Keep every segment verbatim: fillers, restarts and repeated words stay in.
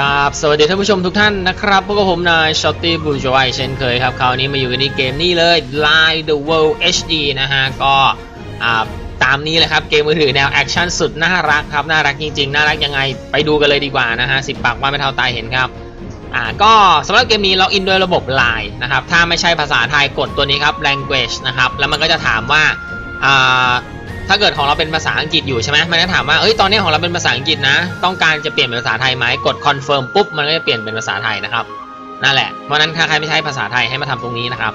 ครับสวัสดีท่านผู้ชมทุกท่านนะครับพวกผมนายช็อตตี้บุญชวัยเช่นเคยครับคราวนี้มาอยู่กันในเกมนี้เลย ไลน์ The World เอช ดี นะฮะก็ตามนี้เลยครับเกมมือถือแนวแอคชั่นสุดน่ารักครับน่ารักจริงๆน่ารักยังไงไปดูกันเลยดีกว่านะฮะสิบปากว่าไม่เท่าตายเห็นครับอ่าก็สำหรับเกมนี้ล็อกอินด้วยระบบ ไลน์ นะครับถ้าไม่ใช่ภาษาไทยกดตัวนี้ครับ language นะครับแล้วมันก็จะถามว่าอ่าถ้าเกิดของเราเป็นภาษาอังกฤษอยู่ใช่ไหมมันจะถามว่าเอ้ยตอนนี้ของเราเป็นภาษาอังกฤษนะต้องการจะเปลี่ยนเป็นภาษาไทยไหมกด confirm ปุ๊บมันก็จะเปลี่ยนเป็นภาษาไทยนะครับนั่นแหละเพราะนั้นถ้าใครไม่ใช่ภาษาไทยให้มาทำตรงนี้นะครับ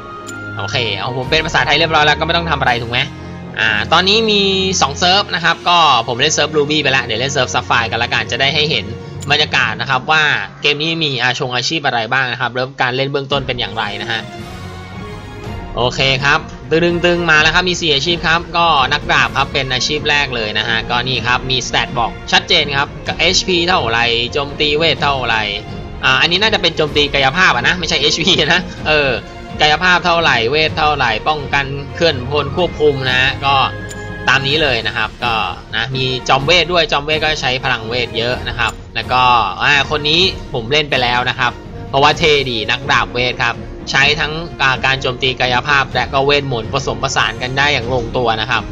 โอเคเอาผมเป็นภาษาไทยเรียบร้อยแล้วก็ไม่ต้องทำอะไรถูกไหมอ่าตอนนี้มีสองเซิร์ฟนะครับก็ผมเล่นเซิร์ฟ Ruby ไปแล้วเดี๋ยวเล่นเซิร์ฟ Sapphire กันละกันจะได้ให้เห็นบรรยากาศนะครับว่าเกมนี้มีอาชงอาชีพอะไรบ้างนะครับเริ่มการเล่นเบื้องต้นเป็นอย่างไรนะฮะโอเคครับตึงๆมาแล้วครับมีสี่อาชีพครับก็นักดาบครับเป็นอาชีพแรกเลยนะฮะก็นี่ครับมี Stat บอกชัดเจนครับ เอช พี เท่าไหร่โจมตีเวทเท่าไหร่อ่าอันนี้น่าจะเป็นโจมตีกายภาพนะไม่ใช่ เอช พี นะเออกายภาพเท่าไหร่เวทเท่าไหร่ป้องกันเคลื่อนพลควบคุมนะก็ตามนี้เลยนะครับก็นะมีจอมเวทด้วยจอมเวทก็ใช้พลังเวทเยอะนะครับแล้วก็อ่าคนนี้ผมเล่นไปแล้วนะครับเพราะว่าเทดีนักดาบเวทครับใช้ทั้งการโจมตีกายภาพและก็เวทมนต์ผสมผสานกันได้อย่างลงตัวนะครับ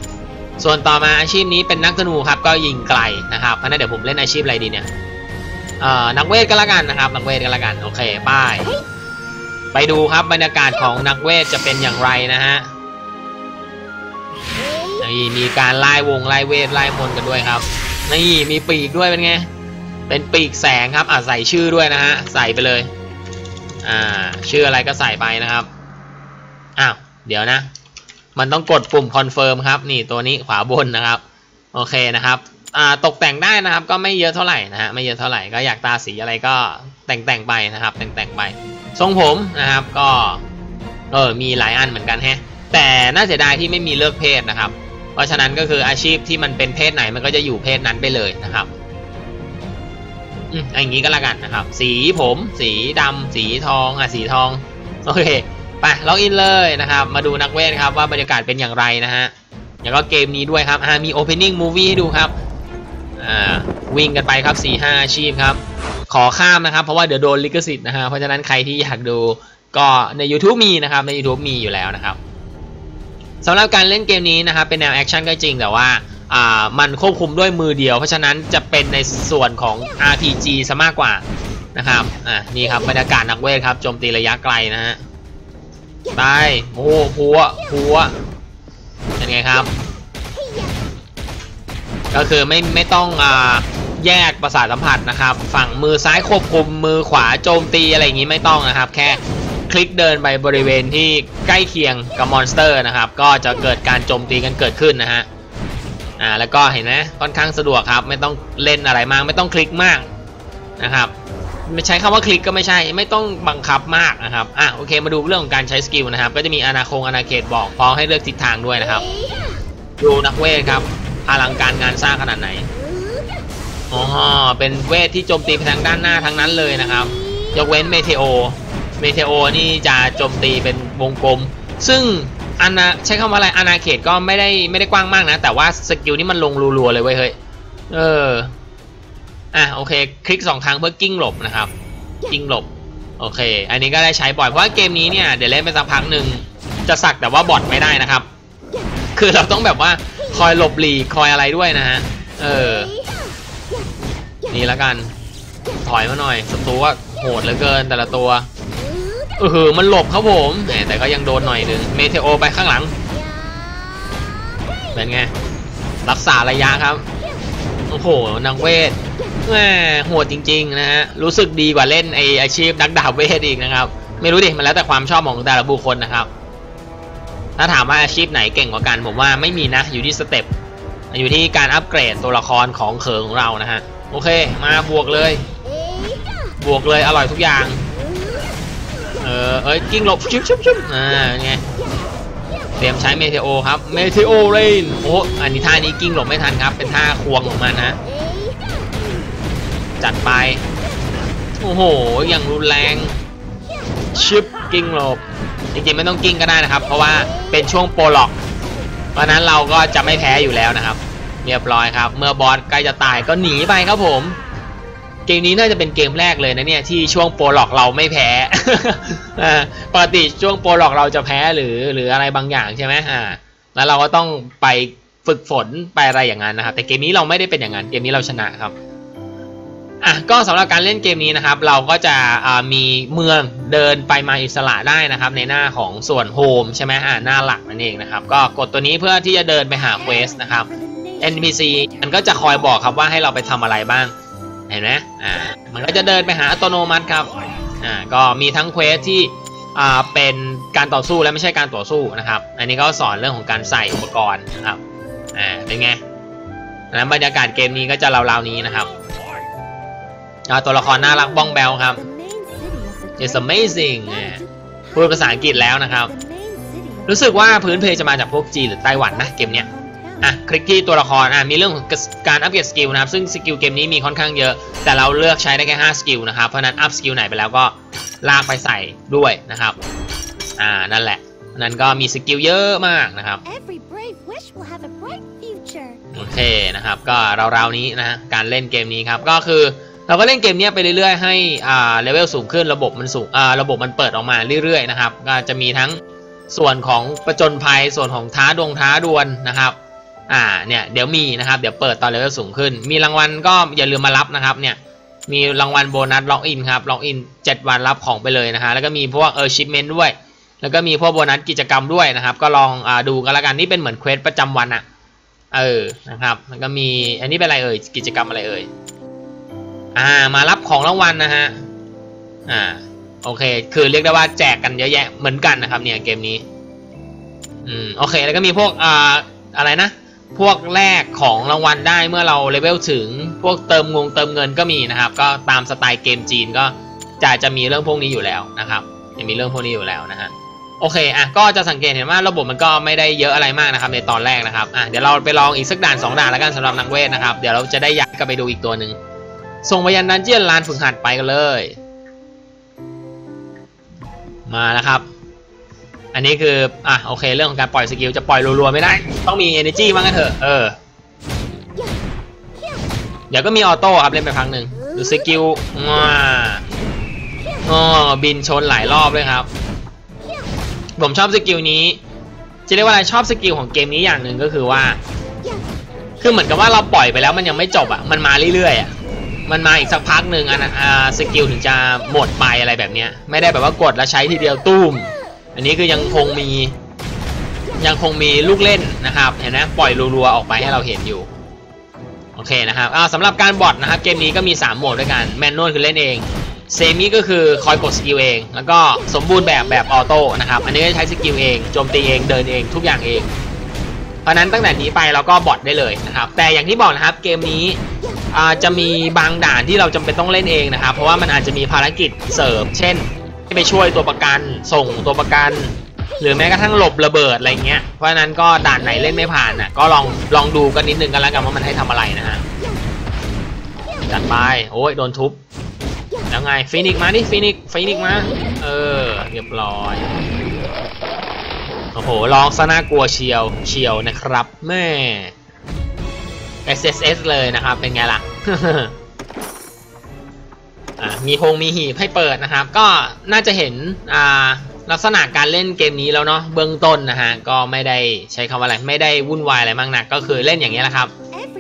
ส่วนต่อมาอาชีพนี้เป็นนักธนูครับก็ยิงไกลนะครับเพราะนั้นเดี๋ยวผมเล่นอาชีพอะไรดีเนี่ยนักเวทก็แล้วกันนะครับนักเวทก็แล้วกันโอเคป้ายไปดูครับบรรยากาศของนักเวทจะเป็นอย่างไรนะฮะนี่มีการไล่วงไล่เวทไล่มนต์กันด้วยครับนี่มีปีกด้วยเป็นไงเป็นปีกแสงครับอ่ะใส่ชื่อด้วยนะฮะใส่ไปเลยอ่าชื่ออะไรก็ใส่ไปนะครับอ้าวเดี๋ยวนะมันต้องกดปุ่มคอนเฟิร์มครับนี่ตัวนี้ขวาบนนะครับโอเคนะครับอ่าตกแต่งได้นะครับก็ไม่เยอะเท่าไหร่นะฮะไม่เยอะเท่าไหร่ก็อยากตาสีอะไรก็แต่งแต่งไปนะครับแต่งแต่งไปทรงผมนะครับก็เออมีหลายอันเหมือนกันแฮะแต่น่าเสียดายที่ไม่มีเลือกเพศนะครับเพราะฉะนั้นก็คืออาชีพที่มันเป็นเพศไหนมันก็จะอยู่เพศนั้นไปเลยนะครับอืมอย่างนี้ก็แล้วกันนะครับสีผมสีดำสีทองอ่ะสีทองโอเคไปล็อกอินเลยนะครับมาดูนักเวทครับว่าบรรยากาศเป็นอย่างไรนะฮะแล้วก็เกมนี้ด้วยครับอ่ามี Opening Movie ให้ดูครับอ่าวิ่งกันไปครับ สี่ห้า อาชีพครับขอข้ามนะครับเพราะว่าเดี๋ยวโดนลิขสิทธิ์นะฮะเพราะฉะนั้นใครที่อยากดูก็ใน YouTube มีนะครับใน YouTube มีอยู่แล้วนะครับสำหรับการเล่นเกมนี้นะครับเป็นแนวแอคชั่นก็จริงแต่ว่าอ่ามันควบคุมด้วยมือเดียวเพราะฉะนั้นจะเป็นในส่วนของ อาร์ ที จี ซะมากกว่านะครับอ่านี่ครับบรรยากาศนักเวทครับโจมตีระยะไกลนะฮะไปโอ้โหพัวพัวเป็นไงครับก็คือไม่ไม่ต้องอ่าแยกประสาทสัมผัสนะครับฝั่งมือซ้ายควบคุมมือขวาโจมตีอะไรอย่างนี้ไม่ต้องนะครับแค่คลิกเดินไปบริเวณที่ใกล้เคียงกับมอนสเตอร์นะครับก็จะเกิดการโจมตีกันเกิดขึ้นนะฮะอ่าแล้วก็เห็นไหมค่อนข้างสะดวกครับไม่ต้องเล่นอะไรมากไม่ต้องคลิกมากนะครับไม่ใช้คำว่าคลิกก็ไม่ใช่ไม่ต้องบังคับมากนะครับอ่ะโอเคมาดูเรื่องของการใช้สกิลนะครับก็จะมีอาณาคงอาณาเขตบอกพอให้เลือกทิศทางด้วยนะครับดูนักเวทครับพลังการงานสร้างขนาดไหนอ๋อเป็นเวทที่โจมตีไปทางด้านหน้าทั้งนั้นเลยนะครับยกเว้นเมเทโอเมเทโอนี่จะโจมตีเป็นวงกลมซึ่งอันใช้คำว่าอะไรอาณาเขตก็ไม่ได้ไม่ได้กว้างมากนะแต่ว่าสกิลนี้มันลงรัวๆเลยเว้ยเฮ้ยเอออ่ะโอเคคลิกสองครั้งเพื่อกิ้งหลบนะครับกิ้งหลบโอเคอันนี้ก็ได้ใช้บ่อยเพราะว่าเกมนี้เนี่ยเดี๋ยวเล่นไปสักพักหนึ่งจะสักแต่ว่าบอทไม่ได้นะครับคือเราต้องแบบว่าคอยหลบหลีคอยอะไรด้วยนะฮะเออนี่ละกันถอยมาหน่อยศัตรูว่าโหดเหลือเกินแต่ละตัวเออมันหลบครับผมแต่ก็ยังโดนหน่อยนึงเมเทโอไปข้างหลังเป็นไงรักษาระยะครับโอ้โหนักเวทแหมโหดจริงๆนะฮะรู้สึกดีกว่าเล่นไออาชีพนักดาบเวทอีกนะครับไม่รู้ดิมันแล้วแต่ความชอบของแต่ละบุคคลนะครับถ้าถามว่าอาชีพไหนเก่งกว่ากันผมว่าไม่มีนะอยู่ที่สเต็ปอยู่ที่การอัปเกรดตัวละครของเคิร์ของเรานะฮะโอเคมาบวกเลยบวกเลยอร่อยทุกอย่างเออเอ้ยกิ้งหลบชุบชุบชุบอ่าไงเตรียมใช้เมเทโอครับเมเทโอเรนโอ้อันนี้ท่านี้กิ้งหลบไม่ทันครับเป็นท่าควงของมันนะจัดไปโอ้โหอย่างรุนแรงชิปกิ้งหลบจริงๆไม่ต้องกิ้งก็ได้นะครับเพราะว่าเป็นช่วงโปรล็อกเพราะนั้นเราก็จะไม่แพ้อยู่แล้วนะครับเรียบร้อยครับเมื่อบอสใกล้จะตายก็หนีไปครับผม เกมนี้น่าจะเป็นเกมแรกเลยนะเนี่ยที่ช่วงโปรล็อกเราไม่แพ้ ปกติช่วงโปรล็อกเราจะแพ้หรือหรืออะไรบางอย่างใช่ไหมอ่าแล้วเราก็ต้องไปฝึกฝนไปอะไรอย่างนั้นนะครับแต่เกมนี้เราไม่ได้เป็นอย่างนั้นเกมนี้เราชนะครับอ่ะก็สำหรับการเล่นเกมนี้นะครับเราก็จะมีเมืองเดินไปมาอิสระได้นะครับในหน้าของส่วนโฮมใช่ไหมอ่าหน้าหลักนั่นเองนะครับก็กดตัวนี้เพื่อที่จะเดินไปหาเควสนะครับ เอ็น พี ซี มันก็จะคอยบอกครับว่าให้เราไปทำอะไรบ้างเห็นไหมอ่ามันก็จะเดินไปหาอัตโนมัติครับอ่าก็มีทั้งเควสที่อ่าเป็นการต่อสู้และไม่ใช่การต่อสู้นะครับอันนี้ก็สอนเรื่องของการใส่อุปกรณ์นะครับอ่าเป็นไงนะบรรยากาศเกมนี้ก็จะราวๆนี้นะครับตัวละครน่ารักบ้องแบลครับ It's amazing พูดภาษาอังกฤษแล้วนะครับรู้สึกว่าพื้นเพจะมาจากพวกจีนหรือไต้หวันนะเกมเนี้ยอ่ะคลิกที่ตัวละครอ่ะมีเรื่องของการอัพเกรดสกิลนะครับซึ่งสกิลเกมนี้มีค่อนข้างเยอะแต่เราเลือกใช้ได้แค่ห้าสกิลนะครับเพราะนั้นอัพสกิลไหนไปแล้วก็ลากไปใส่ด้วยนะครับอ่านั่นแหละนั้นก็มีสกิลเยอะมากนะครับโอเคนะครับก็ราวๆนี้นะการเล่นเกมนี้ครับก็คือเราก็เล่นเกมนี้ไปเรื่อยๆให้อ่าเลเวลสูงขึ้นระบบมันสูงอ่าระบบมันเปิดออกมาเรื่อยๆนะครับก็จะมีทั้งส่วนของประจนภัยส่วนของท้าดวงท้าดวลนะครับอ่าเนี่ยเดี๋ยวมีนะครับเดี๋ยวเปิดตอนเลเวลสูงขึ้นมีรางวัลก็อย่าลืมมารับนะครับเนี่ยมีรางวัลโบนัสล็อกอินครับล็อกอินเจ็ดวันรับของไปเลยนะฮะแล้วก็มีพวกเออชิปเมนต์ด้วยแล้วก็มีพวกโบนัสกิจกรรมด้วยนะครับก็ลองอ่าดูกันละกันนี่เป็นเหมือนเควสประจำวันอะเออนะครับแล้วก็มีอันนี้เป็นอะไรเอ่ยกิจกรรมอะไรเอ่ยอ่ามารับของรางวัล นะฮะอ่าโอเคคือเรียกได้ว่าแจกกันเยอะแยะเหมือนกันนะครับเนี่ยเกมนี้อืมโอเคแล้วก็มีพวกอ่าอะไรนะพวกแรกของรางวัลได้เมื่อเราเลเวลถึงพวกเติมงงเติมเงินก็มีนะครับก็ตามสไตล์เกมจีนก็จะจะมีเรื่องพวกนี้อยู่แล้วนะครับจะมีเรื่องพวกนี้อยู่แล้วนะฮะโอเคอ่ะก็จะสังเกตเห็นว่าระบบมันก็ไม่ได้เยอะอะไรมากนะครับในตอนแรกนะครับอ่ะเดี๋ยวเราไปลองอีกสักด่านสองด่านแล้วกันสำหรับนักเวทนะครับเดี๋ยวเราจะได้ย้ายกลับไปดูอีกตัวหนึ่งส่งไปยันดันเจียนลานฝึกหัดไปกันเลยมาแล้วครับอันนี้คืออ่ะโอเคเรื่องของการปล่อยสกิลจะปล่อยรัวๆไม่ได้ต้องมี Energy บ้างกันเถอะเออเดี๋ยวก็มีออโต้ครับเล่นไปพักหนึ่งดูสกิลว้าอ๋อบินชนหลายรอบเลยครับผมชอบสกิลนี้จะเรียกว่าอะไรชอบสกิลของเกมนี้อย่างหนึ่งก็คือว่าคือเหมือนกับว่าเราปล่อยไปแล้วมันยังไม่จบอ่ะมันมาเรื่อยๆอ่ะมันมาอีกสักพักหนึ่งอันนะสกิลถึงจะหมดไปอะไรแบบนี้ไม่ได้แบบว่ากดแล้วใช้ทีเดียวตุ้มอันนี้คือยังคงมียังคงมีลูกเล่นนะครับเห็นไหมปล่อยรัวๆออกไปให้เราเห็นอยู่โอเคนะครับสำหรับการบอทนะครับเกมนี้ก็มีสามโหมดด้วยกันแมนนวลคือเล่นเองเซมิก็คือคอยกดสกิลเองแล้วก็สมบูรณ์แบบแบบออโต้นะครับอันนี้ใช้สกิลเองโจมตีเองเดินเองทุกอย่างเองเพราะนั้นตั้งแต่นี้ไปเราก็บอทได้เลยนะครับแต่อย่างที่บอกนะครับเกมนี้จะมีบางด่านที่เราจำเป็นต้องเล่นเองนะครับเพราะว่ามันอาจจะมีภารกิจเสริมเช่นไปช่วยตัวประกันส่งตัวประกันหรือแม้กระทั่งหลบระเบิดอะไรเงี้ยเพราะนั้นก็ด่านไหนเล่นไม่ผ่านน่ะก็ลองลองดูกันนิดนึงกันแล้วกันว่ามันให้ทำอะไรนะฮะจัดไปโอ้ยโดนทุบแล้วไงฟีนิกซ์มาดิฟีนิกซ์ฟีนิกซ์มาเออเรียบร้อยโอ้โหลองซะน่ากลัวเชียวเชียวนะครับแม่ เอส เอส เอส เลยนะครับเป็นไงล่ะ มีโฮงมีหีบให้เปิดนะครับก็น่าจะเห็นลักษณะการเล่นเกมนี้แล้วเนาะเบื้องต้นนะฮะก็ไม่ได้ใช้คำว่าอะไรไม่ได้วุ่นวายอะไรมากนักก็คือเล่นอย่างนี้แหละครับ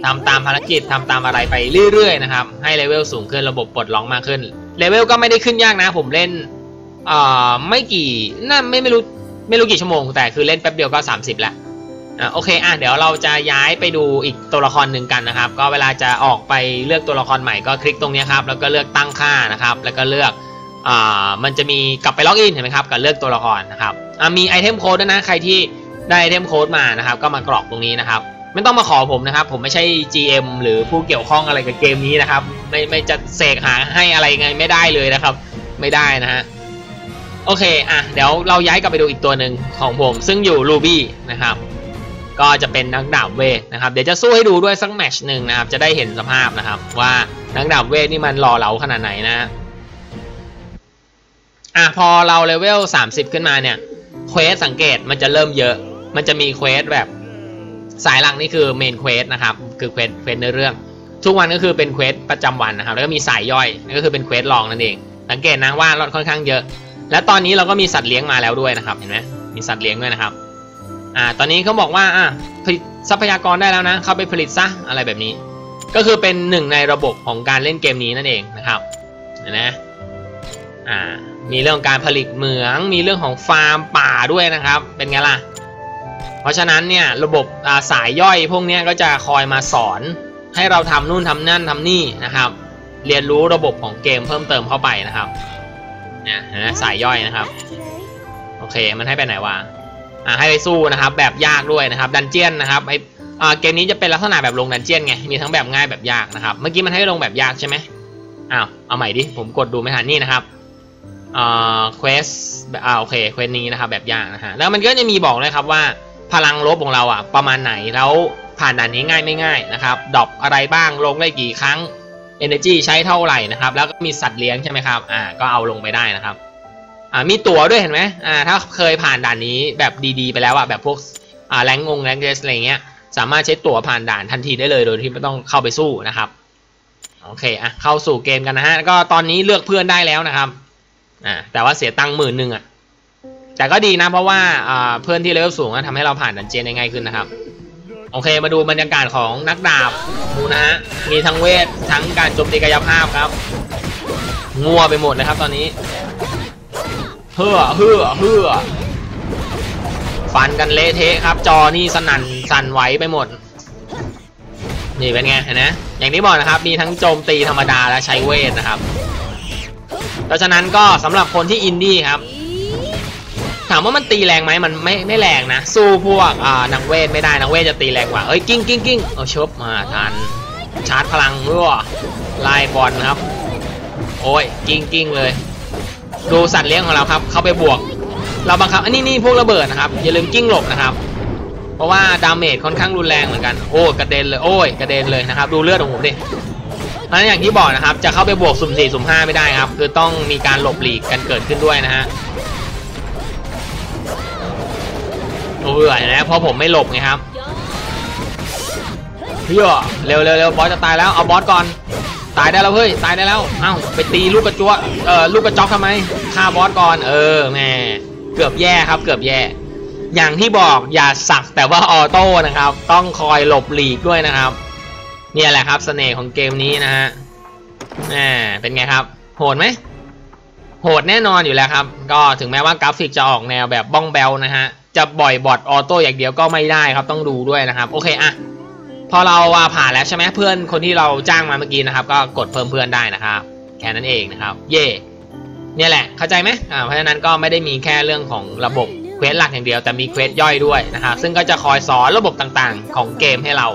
ทำตามภารกิจทำตามอะไรไปเรื่อยๆนะครับให้เลเวลสูงขึ้นระบบปลดล็อกมากขึ้นเลเวลก็ไม่ได้ขึ้นยากนะผมเล่นไม่กี่น่าไม่ไม่รู้ไม่รู้กี่ชั่วโมงแต่คือเล่นแป๊บเดียวก็สามสิบแล้วอ่ะโอเคอ่ะเดี๋ยวเราจะย้ายไปดูอีกตัวละครหนึ่งกันนะครับก็เวลาจะออกไปเลือกตัวละครใหม่ก็คลิกตรงนี้ครับแล้วก็เลือกตั้งค่านะครับแล้วก็เลือกอ่ามันจะมีกลับไปล็อกอินเห็นไหมครับกับเลือกตัวละครนะครับอ่ะมีไอเทมโค้ดด้วยนะใครที่ได้ไอเทมโค้ดมานะครับก็มากรอกตรงนี้นะครับไม่ต้องมาขอผมนะครับผมไม่ใช่ จี เอ็ม หรือผู้เกี่ยวข้องอะไรกับเกมนี้นะครับไม่ไม่จะเสกหาให้อะไรไงไม่ได้เลยนะครับไม่ได้นะฮะโอเคอ่ะเดี๋ยวเราย้ายกลับไปดูอีกตัวหนึ่งของผมซึ่งอยู่รูบี้นะครับก็จะเป็นนักดาบเวทนะครับเดี๋ยวจะสู้ให้ดูด้วยสักแมตช์หนึ่งนะครับจะได้เห็นสภาพนะครับว่านักดาบเวทนี่มันหล่อเหลาขนาดไหนนะอ่ะพอเราเลเวลสามสิบขึ้นมาเนี่ยเควสสังเกตมันจะเริ่มเยอะมันจะมีเควสแบบสายหลักนี่คือเมนเควสนะครับคือเควสเนื้อเรื่อง ทุกวันก็คือเป็นเควสประจำวันนะครับแล้วก็มีสายย่อยก็คือเป็นเควสรองนั่นเองสังเกตนะว่าลดค่อนข้างเยอะและตอนนี้เราก็มีสัตว์เลี้ยงมาแล้วด้วยนะครับเห็นไหมมีสัตว์เลี้ยงด้วยนะครับอ่าตอนนี้เขาบอกว่าอ่ะผลิตทรัพยากรได้แล้วนะเข้าไปผลิตซะอะไรแบบนี้ก็คือเป็นหนึ่งในระบบของการเล่นเกมนี้นั่นเองนะครับนะอ่ามีเรื่องการผลิตเหมืองมีเรื่องของฟาร์มป่าด้วยนะครับเป็นไงล่ะเพราะฉะนั้นเนี่ยระบบสายย่อยพวกนี้ก็จะคอยมาสอนให้เราทำนู่นทำนั่นทำนี่นะครับเรียนรู้ระบบของเกมเพิ่มเติมเข้าไปนะครับเนี่ยนะสายย่อยนะครับโอเคมันให้ไปไหนวะอ่าให้ไปสู้นะครับแบบยากด้วยนะครับดันเจี้ยนนะครับไออ่าเกมนี้จะเป็นลักษณะแบบลงดันเจี้ยนไงมีทั้งแบบง่ายแบบยากนะครับเมื่อกี้มันให้ลงแบบยากใช่ไหมอ้าวเอาใหม่ดิผมกดดูไม่ทันนี่นะครับอ่าเควสอ่าโอเคเควสนี้นะครับแบบยากนะฮะแล้วมันก็จะมีบอกเลยครับว่าพลังลบของเราอ่ะประมาณไหนแล้วผ่านด่านนี้ง่ายไม่ง่ายนะครับดรอปอะไรบ้างลงได้กี่ครั้ง Energy ใช้เท่าไหร่นะครับแล้วก็มีสัตว์เลี้ยงใช่ไหมครับอ่าก็เอาลงไปได้นะครับอ่ามีตั๋วด้วยเห็นไหมอ่าถ้าเคยผ่านด่านนี้แบบดีๆไปแล้วอ่ะแบบพวกอ่าแรงงงแรงเดสอะไรเงี้ยสามารถใช้ตั๋วผ่านด่านทันทีได้เลยโดยที่ไม่ต้องเข้าไปสู้นะครับโอเคอ่ะเข้าสู่เกมกันนะฮะก็ตอนนี้เลือกเพื่อนได้แล้วนะครับอ่าแต่ว่าเสียตังค์หมื่นหนึ่งอ่ะแต่ก็ดีนะเพราะว่าอ่าเพื่อนที่เลเวลสูงทำให้เราผ่านดันเจียนได้ง่ายขึ้นนะครับโอเคมาดูบรรยากาศของนักดาบดูนะฮะมีทั้งเวททั้งการโจมตีกายภาพครับงัวไปหมดนะครับตอนนี้เฮือเฮือเฮือฟันกันเละเทะครับจอนี่สนั่นสั่นไหวไปหมดนี่เป็นไงเห็นไหมอย่างที่บอกนะครับมีทั้งโจมตีธรรมดาและใช้เวทนะครับเพราะฉะนั้นก็สำหรับคนที่อินดี้ครับถามว่ามันตีแรงไหมมันไม่ไม่แรงนะสู้พวกอ่านักเวทไม่ได้นักเวทจะตีแรงกว่าเอ้ยกิ้งกิ้งกิ้งเอาชบมาทันชาร์จพลังรั่วไล่บอลครับโอ้ยกิ้งกิ้งเลยดูสัตว์เลี้ยงของเราครับเข้าไปบวกเราบังคับอันนี้นี่พวกระเบิดนะครับอย่าลืมกิ้งหลบนะครับเพราะว่าดาเมจค่อนข้างรุนแรงเหมือนกันโอ้กระเด็นเลยโอ้ยกระเด็นเลยนะครับดูเลือดของผมดินั้นอย่างที่บอกนะครับจะเข้าไปบวกสุ่มสี่สุ่มห้าไม่ได้ครับคือต้องมีการหลบหลีกกันเกิดขึ้นด้วยนะฮะเบื่อนะเพราะผมไม่หลบไงครับเยอะเร็วเร็วเร็วบอสจะตายแล้วเอาบอสก่อนตายได้แล้วเฮ้ยตายได้แล้วเอ้าไปตีลูกกระจัวเออลูกกระจอกทำไมฆ่าบอสก่อนเออแม่เกือบแย่ครับเกือบแย่อย่างที่บอกอย่าสักแต่ว่าออโต้นะครับต้องคอยหลบหลีกด้วยนะครับเนี่ยแหละครับเสน่ห์ของเกมนี้นะฮะแหมเป็นไงครับโหดไหมโหดแน่นอนอยู่แล้วครับก็ถึงแม้ว่ากราฟิกจะออกแนวแบบบ้องแบลนะฮะจะบ่อยบอทออโต้อย่างเดียวก็ไม่ได้ครับต้องดูด้วยนะครับโอเคอะพอเราผ่านแล้วใช่ไหมเพื่อนคนที่เราจ้างมาเมื่อกี้นะครับก็กดเพิ่มเพื่อนได้นะครับแค่นั้นเองนะครับเย่เนี่ยแหละเข้าใจไหมอ่าเพราะฉะนั้นก็ไม่ได้มีแค่เรื่องของระบบเควสหลักอย่างเดียวแต่มีเควสย่อยด้วยนะครับซึ่งก็จะคอยสอนระบบต่างๆของเกมให้เรา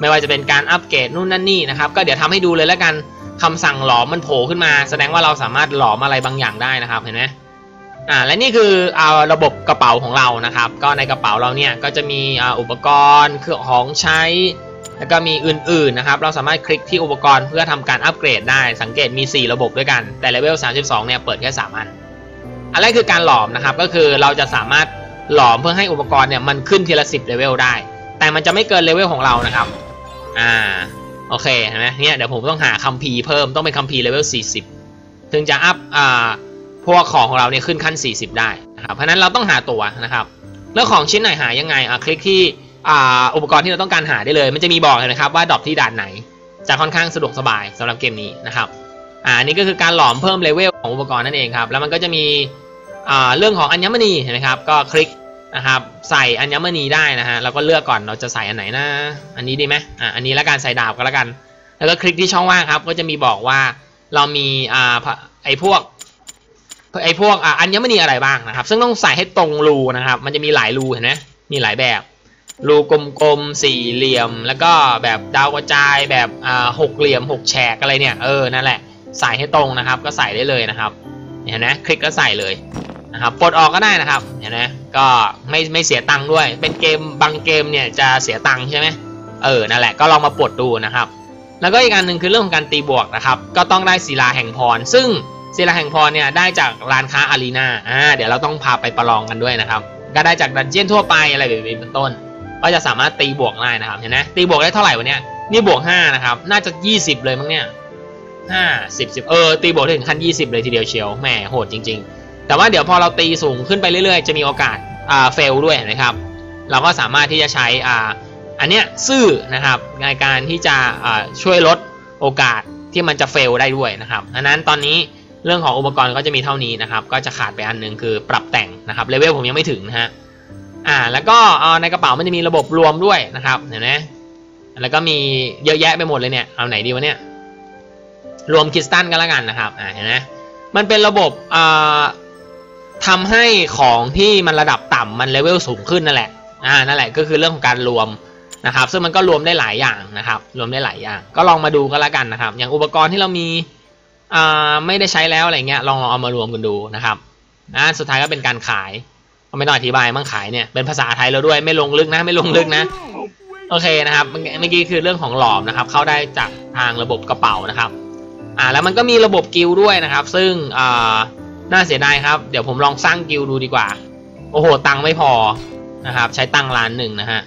ไม่ว่าจะเป็นการอัปเกรดนู่นนั่นนี่นะครับก็เดี๋ยวทำให้ดูเลยแล้วกันคำสั่งหลอมมันโผล่ขึ้นมาแสดงว่าเราสามารถหลอมอะไรบางอย่างได้นะครับเห็นไหมอ่าและนี่คือเอาระบบกระเป๋าของเรานะครับก็ในกระเป๋าเราเนี่ยก็จะมีอุปกรณ์เครื่องของใช้แล้วก็มีอื่นๆนะครับเราสามารถคลิกที่อุปกรณ์เพื่อทำการอัปเกรดได้สังเกตมีสี่ระบบด้วยกันแต่เลเวลสามสิบสองเนี่ยเปิดแค่สามอันอันแรกคือการหลอมนะครับก็คือเราจะสามารถหลอมเพื่อให้อุปกรณ์เนี่ยมันขึ้นทีละสิบเลเวลได้แต่มันจะไม่เกินเลเวลของเรานะครับอ่าโอเคเห็นไหมเนี่ยเดี๋ยวผมต้องหาคัมภีร์เพิ่มต้องเป็นคัมภีร์เลเวลสี่สิบถึงจะอัพอ่าพวกของของเราเนี่ยขึ้นขั้นสี่สิบได้นะครับเพราะนั้นเราต้องหาตัวนะครับแล้วของชิ้นไหนหายังไงอ่ะคลิกที่อ่าอุปกรณ์ที่เราต้องการหาได้เลยมันจะมีบอกเลยนะครับว่าดรอปที่ด่านไหนจะค่อนข้างสะดวกสบายสำหรับเกมนี้นะครับอ่านี่ก็คือการหลอมเพิ่มเลเวลของอุปกรณ์นั่นเองครับแล้วมันก็จะมีอ่าเรื่องของอัญมณีเห็นไหมครับก็คลิกนะครับใส่อัญมณีได้นะฮะเราก็เลือกก่อนเราจะใส่อันไหนนะอันนี้ดีไหมอ่าอันนี้แล้วการใส่ดาบก็แล้วกันแล้วก็คลิกที่ช่องว่างครับก็จะมีบอกว่าเรามีอ่าไอพวกไอพวกอัญมณีอะไรบ้างนะครับซึ่งต้องใส่ให้ตรงรูนะครับมันจะมีหลายรูเห็นไหมมีหลายแบบรูกลมๆสี่เหลี่ยมแล้วก็แบบดาวกระจายแบบอ่าหกเหลี่ยมหกแฉกอะไรเนี่ยเออนั่นแหละใส่ให้ตรงนะครับก็ใส่ได้เลยนะครับเห็นไหมคลิกแล้วใส่เลยนะครับปลดออกก็ได้นะครับเห็นไหมก็ไม่ไม่เสียตังค์ด้วยเป็นเกมบางเกมเนี่ยจะเสียตังค์ใช่ไหมเออนั่นแหละก็ลองมาปลดดูนะครับแล้วก็อีกอันหนึ่งคือเรื่องของการตีบวกนะครับก็ต้องได้ศิลาแห่งพรซึ่งศิลาแห่งพรเนี่ยได้จากร้านค้าอารีนาอ่าเดี๋ยวเราต้องพาไปประลองกันด้วยนะครับก็ได้จากดันเจี้ยนทั่วไปอะไรแบบนี้เป็นต้นก็จะสามารถตีบวกได้นะครับเห็นไหมตีบวกได้เท่าไหร่วันนี้ นี่บวกห้านะครับน่าจะยี่สิบเลยมั้งเนี่ยห้าสิบ สิบเออตีบวกถึงขั้นยี่สิบเลยทีเดียวเชียวแหมโหดจริงๆแต่ว่าเดี๋ยวพอเราตีสูงขึ้นไปเรื่อยๆจะมีโอกาสอ่าเฟลด้วยนะครับเราก็สามารถที่จะใช้อ่าอันเนี้ยซื่อนะครับในการที่จะอ่าช่วยลดโอกาสที่มันจะเฟลได้ด้วยนะครับอันนั้นตอนนี้เรื่องของอุปกรณ์ก็จะมีเท่านี้นะครับก็จะขาดไปอันนึงคือปรับแต่งนะครับเลเวลผมยังไม่ถึงนะฮะอ่าแล้วก็ในกระเป๋ามันจะมีระบบรวมด้วยนะครับเห็นไหมแล้วก็มีเยอะแยะไปหมดเลยเนี่ยเอาไหนดีวะเนี่ยรวมคริสตัลกันแล้วกันนะครับอ่าเห็นไหมมันเป็นระบบอ่าทำให้ของที่มันระดับต่ำมันเลเวลสูงขึ้นนั่นแหละอ่านั่นแหละก็คือเรื่องของการรวมนะครับซึ่งมันก็รวมได้หลายอย่างนะครับรวมได้หลายอย่างก็ลองมาดูกันแล้วกันนะครับอย่างอุปกรณ์ที่เรามีอ่าไม่ได้ใช้แล้วอะไรเงี้ยลองลองเอามารวมกันดูนะครับนะสุดท้ายก็เป็นการขายก็ไม่ต้องอธิบายมั่งขายเนี่ยเป็นภาษาไทยแล้วด้วยไม่ลงลึกนะไม่ลงลึกนะโอเคนะครับเมื่อกี้คือเรื่องของหลอมนะครับเข้าได้จากทางระบบกระเป๋านะครับอ่าแล้วมันก็มีระบบกิลด์ด้วยนะครับซึ่งอ่าน่าเสียดายครับเดี๋ยวผมลองสร้างกิลด์ดูดีกว่าโอ้โหตังไม่พอนะครับใช้ตังล้านหนึ่งนะฮะ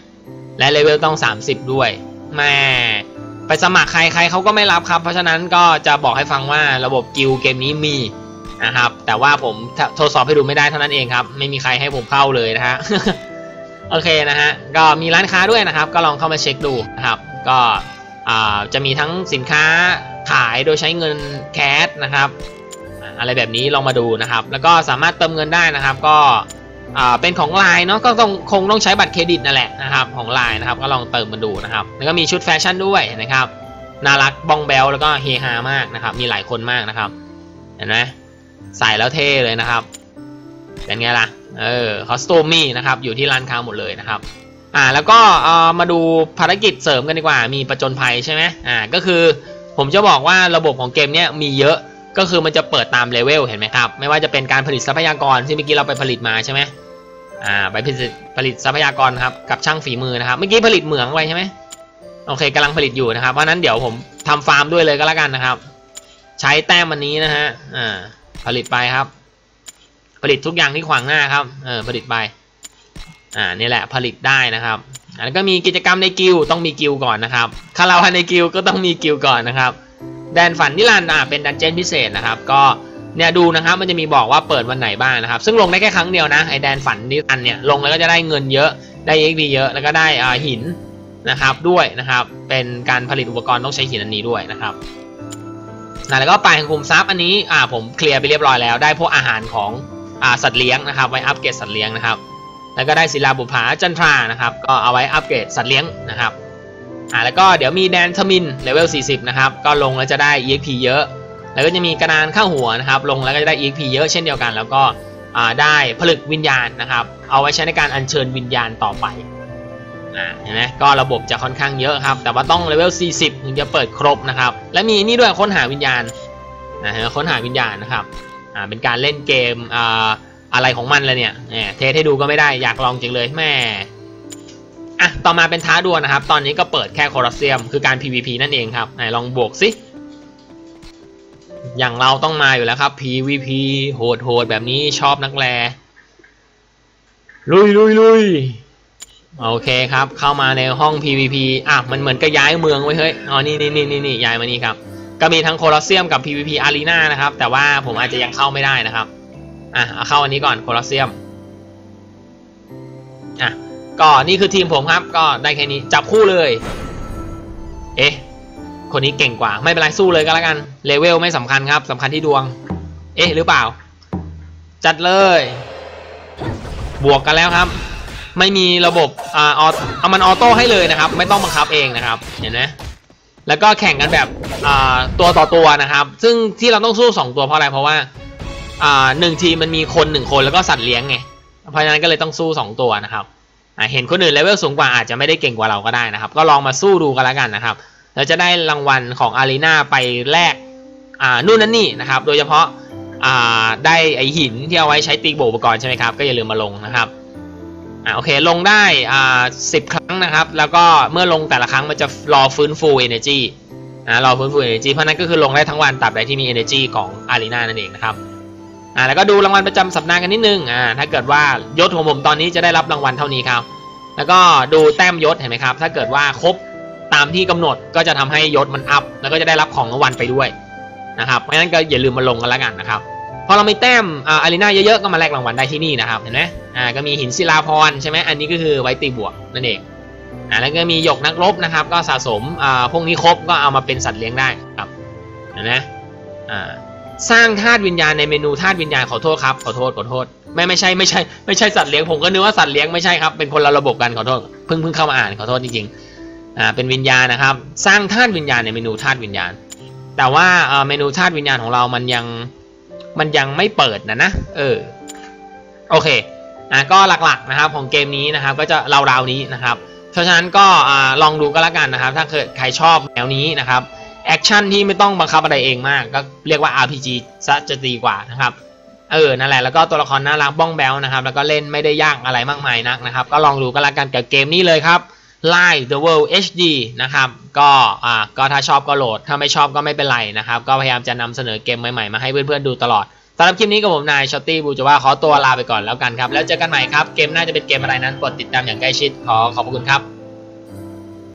และเลเวลต้องสามสิบด้วยแม่ไปสมัครใครใครเขาก็ไม่รับครับเพราะฉะนั้นก็จะบอกให้ฟังว่าระบบกิลด์เกมนี้มีนะครับแต่ว่าผมทดสอบให้ดูไม่ได้เท่านั้นเองครับไม่มีใครให้ผมเข้าเลยนะฮะ โอเคนะฮะก็มีร้านค้าด้วยนะครับก็ลองเข้ามาเช็คดูนะครับก็จะมีทั้งสินค้าขายโดยใช้เงินแคชนะครับอะไรแบบนี้ลองมาดูนะครับแล้วก็สามารถเติมเงินได้นะครับก็เป็นของ ไลน์ เนาะก็ต้องคงต้องใช้บัตรเครดิตนั่นแหละนะครับของ ไลน์ นะครับก็ลองเติมมาดูนะครับแล้วก็มีชุดแฟชั่นด้วยนะครับน่ารักบ้องแบลแล้วก็เฮฮามากนะครับมีหลายคนมากนะครับเห็นไหมใส่แล้วเท่เลยนะครับเป็นไงล่ะเออคอสตูมมี่นะครับอยู่ที่ร้านค้าหมดเลยนะครับอ่าแล้วก็มาดูภารกิจเสริมกันดีกว่ามีประจนภัยใช่ไหมอ่าก็คือผมจะบอกว่าระบบของเกมเนี้ยมีเยอะก็คือมันจะเปิดตามเลเวลเห็นไหมครับไม่ว่าจะเป็นการผลิตทรัพยากรที่เมื่อกี้เราไปผลิตมาใช่ไหมอ่าไปผลิตผลิตทรัพยากรครับกับช่างฝีมือนะครับเมื่อกี้ผลิตเหมืองไว้ใช่ไหมโอเคกำลังผลิตอยู่นะครับเพราะนั้นเดี๋ยวผมทำฟาร์มด้วยเลยก็แล้วกันนะครับใช้แต้มวันนี้นะฮะอ่าผลิตไปครับผลิตทุกอย่างที่ขวางหน้าครับเออผลิตไปอ่านี่แหละผลิตได้นะครับแล้วก็มีกิจกรรมในกิลด์ต้องมีกิลด์ก่อนนะครับคาราวันในกิลด์ก็ต้องมีกิลด์ก่อนนะครับแดนฝันนิรันดร์อ่ะเป็นดันเจี้ยนพิเศษนะครับก็เนี่ยดูนะครับมันจะมีบอกว่าเปิดวันไหนบ้างนะครับซึ่งลงได้แค่ครั้งเดียวนะไอแดนฝันนิรันดร์เนี่ยลงแล้วก็จะได้เงินเยอะได้ เอ็กซ์ พี เยอะแล้วก็ได้อ่าหินนะครับด้วยนะครับเป็นการผลิตอุปกรณ์ต้องใช้หินอันนี้ด้วยนะครับนะแล้วก็ปลายของคุมทรัพย์อันนี้อ่าผมเคลียร์ไปเรียบร้อยแล้วได้พวกอาหารของอ่าสัตว์เลี้ยงนะครับไว้อัปเกรดสัตว์เลี้ยงนะครับแล้วก็ได้ศิลาบุพภาจันทรานะครับก็เอาไว้อัปเกรดสัตว์เลี้ยงนะครับอ่าแล้วก็เดี๋ยวมีแดนทมินเลเวลสี่สิบนะครับก็ลงแล้วจะได้ อี เอ็กซ์ พี เยอะแล้วก็จะมีกระดานข้างหัวนะครับลงแล้วก็จะได้ อี เอ็กซ์ พี เยอะเช่นเดียวกันแล้วก็อ่าได้ผลึกวิญญาณนะครับเอาไว้ใช้ในการอัญเชิญวิญญาณต่อไปอ่าเห็นไหมก็ระบบจะค่อนข้างเยอะครับแต่ว่าต้องเลเวลสี่สิบถึงจะเปิดครบนะครับและมีนี่ด้วยค้นหาวิญญาณนะฮะค้นหาวิญญาณนะครับอ่าเป็นการเล่นเกมอ่าอะไรของมันเลยเนี่ยเนี่ยเทสให้ดูก็ไม่ได้อยากลองจริงเลยแม่อ่ะต่อมาเป็นท้าดวลนะครับตอนนี้ก็เปิดแค่โคลอสเซียมคือการ พี วี พี นั่นเองครับไหนลองบวกสิอย่างเราต้องมาอยู่แล้วครับ พี วี พี โหดโหดแบบนี้ชอบนักแลลุยลุยลุยโอเคครับเข้ามาในห้อง พี วี พี อ่ะมันเหมือนก็ย้ายเมืองไว้เฮ้ยอ๋อนี่นี่นี่นี่ย้ายมานี่ครับก็มีทั้งโคลอสเซียมกับ พี วี พี อารีนานะครับแต่ว่าผมอาจจะยังเข้าไม่ได้นะครับอ่ะเอาเข้าอันนี้ก่อนโคลอสเซียมอ่ะก็นี่คือทีมผมครับก็ได้แค่นี้จับคู่เลยเอ๊ะคนนี้เก่งกว่าไม่เป็นไรสู้เลยก็แล้วกันเลเวลไม่สำคัญครับสำคัญที่ดวงเอ๊ะหรือเปล่าจัดเลยบวกกันแล้วครับไม่มีระบบอ่าเอามันออโต้ให้เลยนะครับไม่ต้องบังคับเองนะครับเห็นไหมแล้วก็แข่งกันแบบอ่าตัวต่อตัวนะครับซึ่งที่เราต้องสู้สองตัวเพราะอะไรเพราะว่าอ่าหนึ่งทีมมันมีคนหนึ่งคนแล้วก็สัตว์เลี้ยงไงเพราะฉะนั้นก็เลยต้องสู้สองตัวนะครับเห็นคนอื่นเลเวลสูงกว่าอาจจะไม่ได้เก่งกว่าเราก็ได้นะครับก็ลองมาสู้ดูกันแล้วกันนะครับเราจะได้รางวัลของอารีนาไปแลกอ่านู่นนั่นนี่นะครับโดยเฉพาะอ่าได้ไอหินที่เอาไว้ใช้ตีโบอุปกรณ์ใช่ไหมครับก็อย่าลืมมาลงนะครับอ่าโอเคลงได้อ่าสิบครั้งนะครับแล้วก็เมื่อลงแต่ละครั้งมันจะรอฟื้นฟู Energy อ่ารอฟื้นฟู Energy เพราะนั้นก็คือลงได้ทั้งวันตราบใดที่มี Energy ของอารีนานั่นเองนะครับอ่าแล้วก็ดูรางวัลประจำสัปดาห์กันนิดนึงอ่าถ้าเกิดว่ายศของผมตอนนี้จะได้รับรางวัลเท่านี้ครับแล้วก็ดูแต้มยศเห็นไหมครับถ้าเกิดว่าครบ ตามที่กำหนดก็จะทำให้ยศมันอัพแล้วก็จะได้รับของรางวัลไปด้วยนะครับเพราะฉะนั้นก็อย่าลืมมาลงกันละกันนะครับพอเรามีแต้มอารีนาเยอะๆก็มาแลกรางวัลได้ที่นี่นะครับเห็นไหมอ่าก็มีหินศิลาพรใช่ไหมอันนี้ก็คือไว้ตีบวกนั่นเองอ่าแล้วก็มีหยกนักรบนะครับก็สะสมอ่าพวกนี้ครบก็เอามาเป็นสัตว์เลี้ยงได้ครับเห็นไหมอ่าสร้างธาตุวิญญาณในเมนูธาตุวิญญาณขอโทษครับขอโทษขอโทษไม่ไม่ใช่ไม่ใช่ไม่ใช่สัตว์เลี้ยงผมก็นึกว่าสัตว์เลี้ยงไม่ใช่ครับเป็นคนละระบบกันขอโทษเพิ่งเพิ่งเข้ามาอ่านขอโทษจริงๆอ่าเป็นวิญญาณนะครับสร้างธาตุวิญญาณในเมนูธาตุวิญญาณแต่ว่าเมนูธาตุวิญญาณของเรามันยังมันยังไม่เปิดนะนะเออโอเคอ่ะก็หลักๆนะครับของเกมนี้นะครับก็จะราวๆนี้นะครับเพราะฉะนั้นก็อ่าลองดูก็แล้วกันนะครับถ้าเกิดใครชอบแนวนี้นะครับแอคชั่นที่ไม่ต้องบังคับอะไรเองมากก็เรียกว่า อาร์ พี จี ซะจะดีกว่านะครับเออนั่นแหละแล้วก็ตัวละครน่ารักบ้องแบลนะครับแล้วก็เล่นไม่ได้ยากอะไรมากมายนักนะครับก็ลองดูก็แล้วกันกับเกมนี้เลยครับ ไลน์ The World เอช ดี นะครับก็อ่าก็ถ้าชอบก็โหลดถ้าไม่ชอบก็ไม่เป็นไรนะครับก็พยายามจะนำเสนอเกมใหม่ๆมาให้เพื่อนๆดูตลอดสำหรับคลิปนี้กับผมนายชอตตี้บูจาวาขอตัวลาไปก่อนแล้วกันครับแล้วเจอกันใหม่ครับเกมน่าจะเป็นเกมอะไรนั้นกดติดตามอย่างใกล้ชิดขอขอบคุณครับ